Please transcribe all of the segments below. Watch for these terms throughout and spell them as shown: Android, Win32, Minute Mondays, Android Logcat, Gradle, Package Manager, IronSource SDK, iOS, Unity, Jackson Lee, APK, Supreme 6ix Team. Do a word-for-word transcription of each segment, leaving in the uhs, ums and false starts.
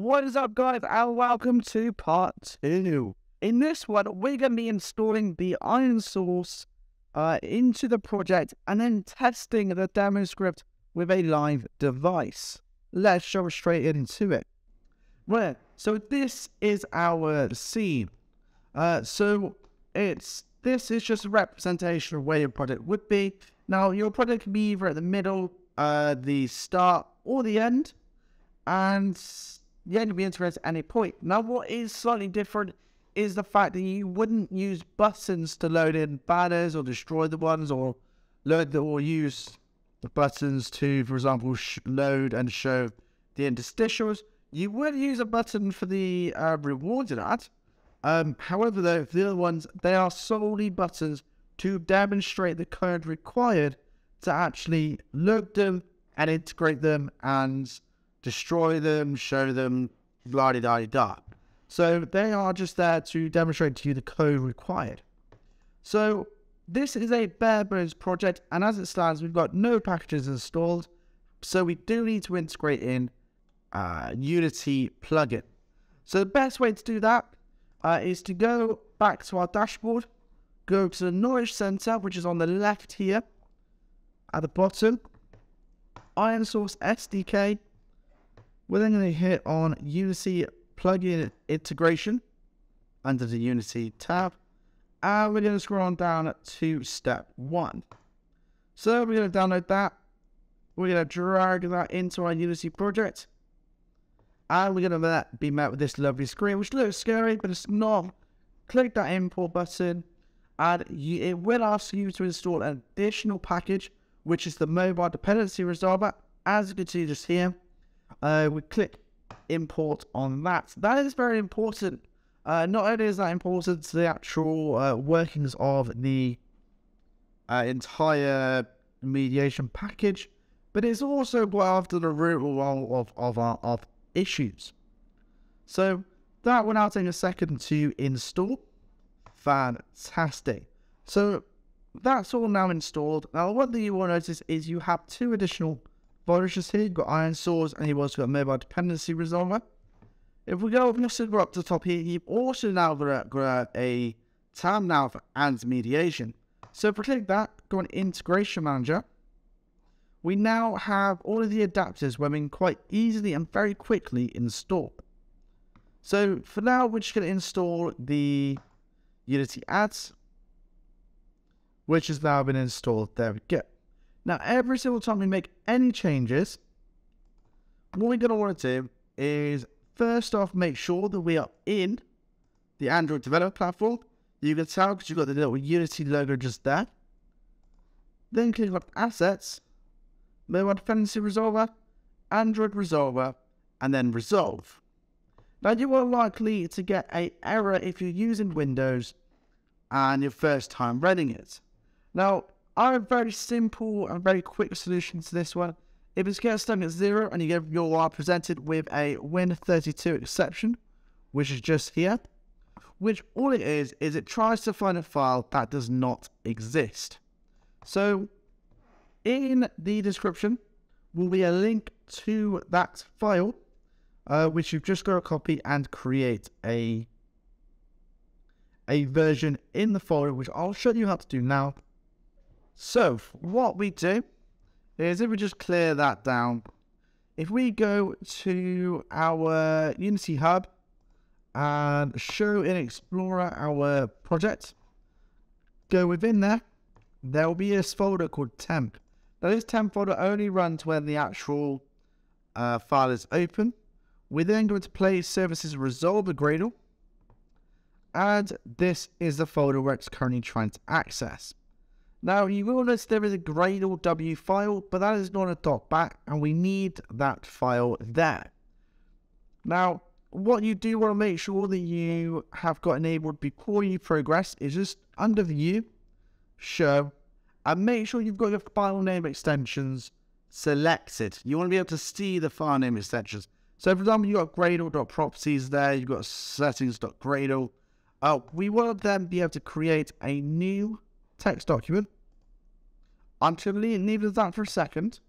What is up, guys, and welcome to part two. In this one, we're going to be installing the IronSource uh, into the project and then testing the demo script with a live device. Let's jump straight into it. Right, so this is our scene. Uh, so it's this is just a representation of where your project would be. Now, your project can be either at the middle, uh, the start, or the end, and yeah, you'll be integrated at any point. Now, what is slightly different is the fact that you wouldn't use buttons to load in banners or destroy the ones, or load the, or use the buttons to, for example, sh load and show the interstitials. You would use a button for the uh, rewarded ad. Um, however, though, for the other ones, they are solely buttons to demonstrate the code required to actually load them and integrate them and destroy them, show them, la-di-da-di-da. So they are just there to demonstrate to you the code required. So this is a bare bones project, and as it stands, we've got no packages installed. So we do need to integrate in uh, Unity plugin. So the best way to do that uh, is to go back to our dashboard, go to the knowledge center, which is on the left here at the bottom, IronSource S D K. We're then going to hit on Unity plugin integration under the Unity tab, and we're going to scroll on down to step one. So we're going to download that, we're going to drag that into our Unity project, and we're going to be met with this lovely screen, which looks scary, but it's not. Click that import button, and you, it will ask you to install an additional package, which is the mobile dependency resolver, as you can see just here. Uh, we click import on that. That is very important. Uh, not only is that important to the actual uh, workings of the uh, entire mediation package, but it's also quite often the root of, of, of, of issues. So that will now take a second to install. Fantastic. So that's all now installed. Now, one thing you will notice is you have two additional versions here. You've got IronSource, and you've also got Mobile Dependency Resolver. If we go up, we're up to the top here, you've also now got a tab now for and mediation. So if we click that, go on Integration Manager, we now have all of the adapters where we can quite easily and very quickly install. So for now, we're just going to install the Unity ads, which has now been installed. There we go. Now, every single time we make any changes, what we're going to want to do is, first off, make sure that we are in the Android developer platform. You can tell because you've got the little Unity logo just there. Then click on Assets, Mobile Dependency Resolver, Android Resolver, and then Resolve. Now, you are likely to get an error if you're using Windows and your first time running it. Now, I have a very simple and very quick solution to this one. If it's getting stuck at zero and you, you are presented with a Win thirty-two exception, which is just here, which all it is, is it tries to find a file that does not exist. So in the description will be a link to that file, uh, which you've just got to copy and create a, a version in the folder, which I'll show you how to do now. So what we do is, if we just clear that down, if we go to our Unity Hub and show in Explorer our project, go within there, there will be a folder called temp. Now, this temp folder only runs when the actual uh, file is open. We then go into Play Services Resolver Gradle, and this is the folder where it's currently trying to access. Now, you will notice there is a Gradle W file, but that is not a dot back, and we need that file there. Now, what you do want to make sure that you have got enabled before you progress is just under View, Show, and make sure you've got your file name extensions selected. You want to be able to see the file name extensions. So, for example, you've got Gradle.properties there, you've got settings.gradle. Uh, we will then be able to create a new text document. I'm going to leave it at that for a second.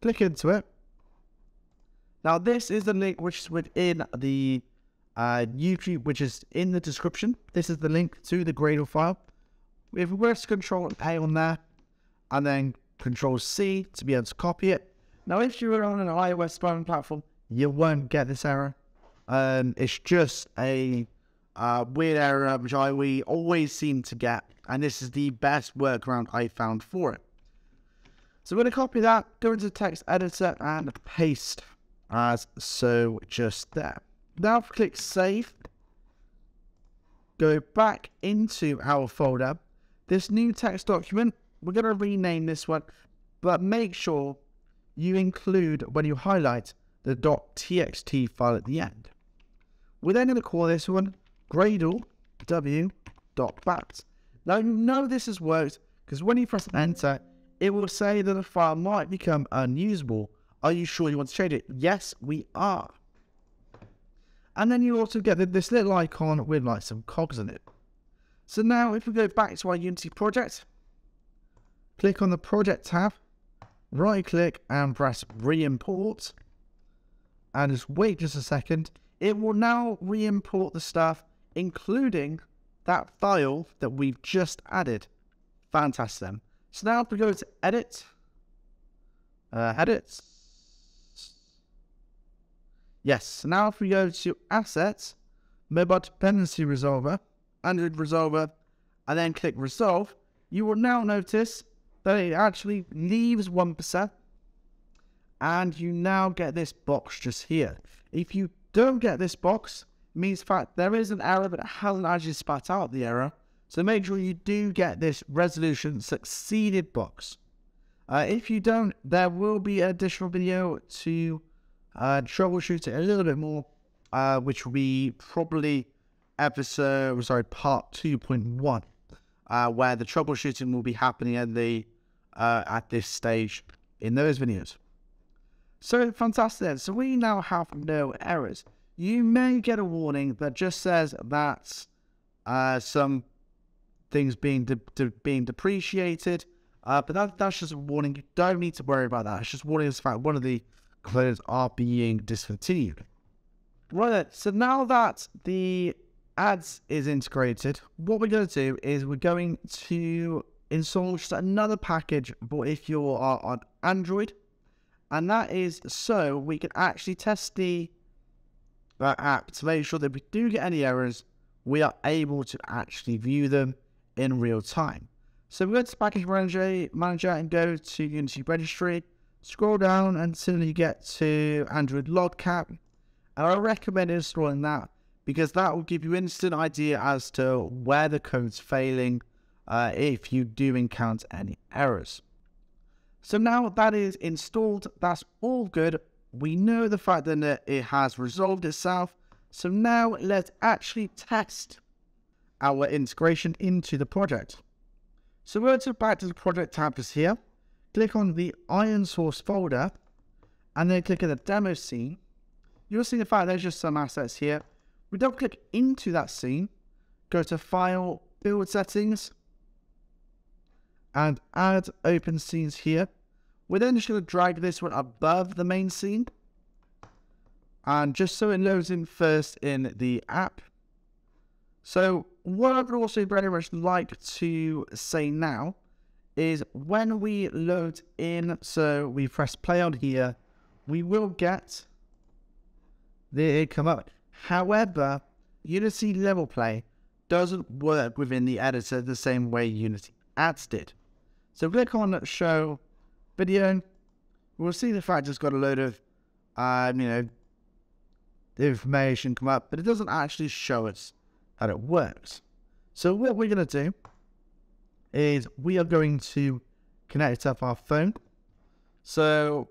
Click into it. Now, this is the link which is within the uh, YouTube, which is in the description. This is the link to the Gradle file. If we were to Control A on there, and then Control C to be able to copy it. Now, if you were on an iOS phone platform, you won't get this error. Um, it's just a uh, weird error which I we always seem to get, and this is the best workaround I found for it. So we're going to copy that, go into the text editor, and paste as so just there. Now if we click save, go back into our folder. This new text document, we're going to rename this one, but make sure you include, when you highlight, the .txt file at the end. We're then going to call this one Gradle w.bat. Now you know this has worked because when you press enter, it will say that the file might become unusable. Are you sure you want to change it? Yes, we are. And then you also get this little icon with like some cogs in it. So now if we go back to our Unity project, click on the project tab, right click and press re-import. And just wait just a second. It will now re-import the stuff, including that file that we've just added. Fantastic. So now if we go to edit, uh, edit. Yes, so now if we go to assets, mobile dependency resolver, Android resolver, and then click resolve, you will now notice that it actually leaves one percent. And you now get this box just here. If you don't get this box, it means in fact there is an error, but it hasn't actually spat out the error. So make sure you do get this resolution succeeded box. Uh, if you don't, there will be an additional video to uh, troubleshoot it a little bit more, uh, which will be probably episode, sorry, part two point one, uh, where the troubleshooting will be happening at the uh, at this stage in those videos. So fantastic. So we now have no errors. You may get a warning that just says that uh, some things being de de being depreciated, uh, but that, that's just a warning. You don't need to worry about that. It's just warning us about one of the components are being discontinued. Right. So now that the ads is integrated, what we're going to do is we're going to install just another package, but if you are on Android. And that is so we can actually test the uh, app to make sure that if we do get any errors, we are able to actually view them in real time. So we go to Package Manager, Manager and go to Unity Registry. Scroll down until you get to Android Logcat. And I recommend installing that because that will give you instant idea as to where the code's failing uh, if you do encounter any errors. So now that is installed, that's all good. We know the fact that it has resolved itself. So now let's actually test our integration into the project. So we're to back to the project tab just here. Click on the IronSource folder and then click on the demo scene. You'll see the fact there's just some assets here. We double click into that scene, go to File, Build Settings, and add open scenes here. We're then just going to drag this one above the main scene. And just so it loads in first in the app. So what I would also very much like to say now is when we load in, so we press play on here, we will get the it come up. However, Unity Levelplay doesn't work within the editor the same way Unity Ads did. So click on show video. We'll see the fact it's got a load of, um, you know, information come up, but it doesn't actually show us that it works. So what we're going to do is we are going to connect up our phone. So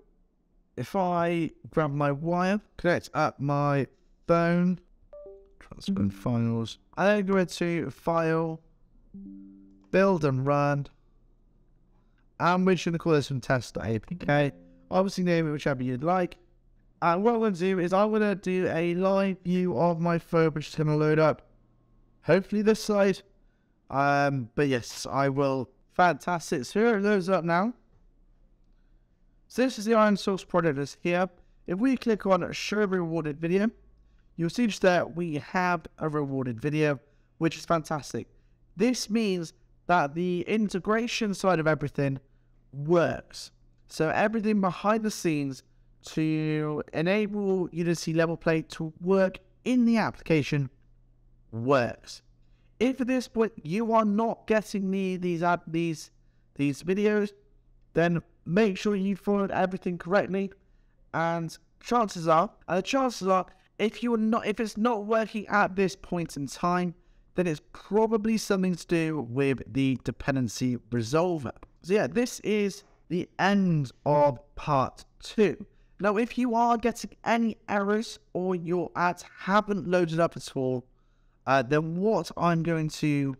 if I grab my wire, connect up my phone, transfer mm-hmm. files, and then go into file, build and run. And we're just going to call this from test.apk. Obviously name it whichever you'd like. And what I'm going to do is I'm going to do a live view of my phone, which is going to load up. Hopefully this side. Um, but yes, I will. Fantastic. So here it loads up now. So this is the IronSource product that's here. If we click on show rewarded video, you'll see that we have a rewarded video, which is fantastic. This means that the integration side of everything works. So everything behind the scenes to enable Unity Levelplay to work in the application works. If at this point you are not getting the, these ad, these these videos, then make sure you followed everything correctly. And chances are, and the chances are, if you're not, if it's not working at this point in time, then it's probably something to do with the dependency resolver. So yeah, this is the end of part two. Now, if you are getting any errors or your ads haven't loaded up at all, uh, then what I'm going to